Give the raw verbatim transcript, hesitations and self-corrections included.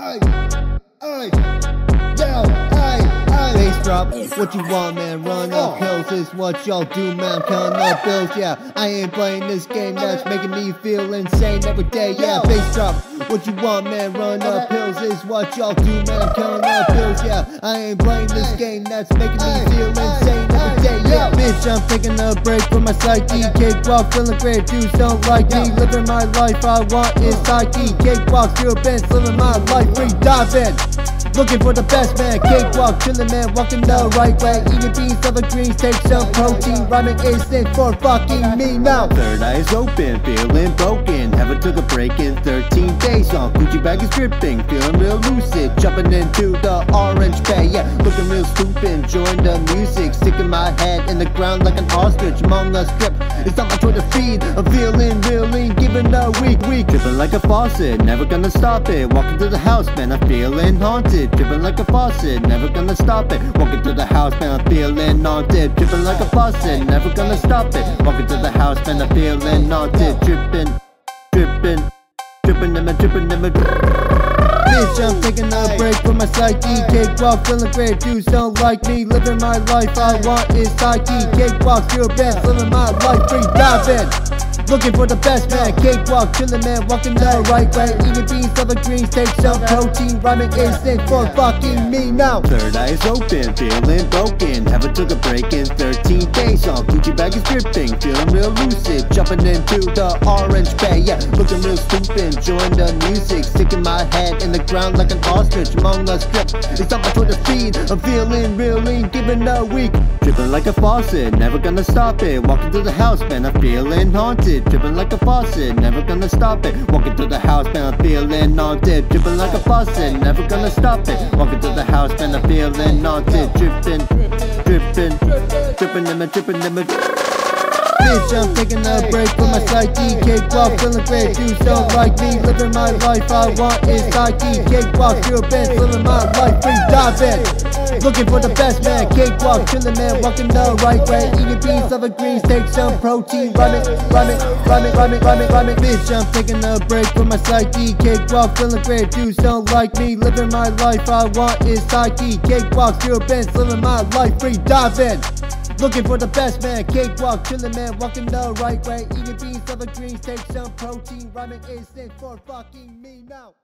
Ay, ay, yo, ay, ay. Bass drop, what you want, man? Run up hills is what y'all do, man. Count up bills, yeah. I ain't playing this game that's making me feel insane every day, yeah. Bass drop, what you want, man? Run up hills is what y'all do, man. Count up bills, yeah. I ain't playing this game that's making me feel insane every day, yeah. Bitch, I'm taking a break from my psyche. Cakewalk, feeling great, dudes don't like me. Living my life, I want is psyche. Cakewalk, zero bends, living my life. Free diving, looking for the best, man. Cakewalk, chillin', man, walking the right way. Eating beans, loving greens, take some protein. Rhyming instant for fucking me now. Third eye is open, feeling broken. Haven't took a break in thirteen days. On Gucci bag is dripping, feeling real lucid. Jumping into the orange bay, yeah. Looking real stupid, enjoying the music. Sticking my head in the ground like an ostrich. Among the script, it's not my choice to feed. I'm feeling really, giving a weak, weak. Dripping like a faucet, never gonna stop it. Walking to the house, man, I'm feeling haunted. Dripping like a faucet, never gonna stop it. Walking to the house, man, I'm feeling haunted. Dripping like a faucet, never gonna stop it. Walking to the house, man, I'm feeling haunted. Dripping, dripping, dripping, and my dripping, and my. Bitch, I'm taking a break from my psyche. Cakewalk, feeling great, dudes don't like me. Living my life, I want is psyche. Cakewalk, zero bends, living my life, free diving. Looking for the best, man. Cakewalk, chillin', man, walking the right way. Eating beans, loving greens, take some protein. Rhyming instant for fucking me now. Third eye is open, feeling broken. Haven't took a break in thirteen days. On Gucci bag is dripping, feeling real lucid. Jumping into the orange bay, yeah. Looking real stupid, enjoying the music. Sticking my head in the ground like an ostrich. Among the strip, it's not much for the feed. I'm feeling really, giving a week. Dripping like a faucet, never gonna stop it. Walking to the house, man, I'm feeling haunted. Dripping like a faucet, never gonna stop it. Walking through the house, man, I'm feeling on dip. Dripping like a faucet, never gonna stop it. Walking through the house, man, I'm feeling on dip. Dripping, dripping, dripping, and my dripping, and my. Bitch, I'm taking a break from my psyche. Cakewalk, feeling great, dudes don't like me. Living my life, I want is psyche. Cakewalk, zero bends, living my life, free diving. Looking for the best, man. Cakewalk, chillin', man, walking the right way. Eating beans, loving greens, take some protein. Rhyming, rhyming, rhyming, rhyming, rhyming, rhyming. Bitch, I'm taking a break from my psyche. Cakewalk, feeling great, dudes don't like me. Living my life, I want is psyche. Cakewalk, zero bends, living my life, free diving. Looking for the best, man. Cakewalk, chillin', man, walking the right way. Eating beans, loving greens, take some protein. Rhyming instant for fucking me now.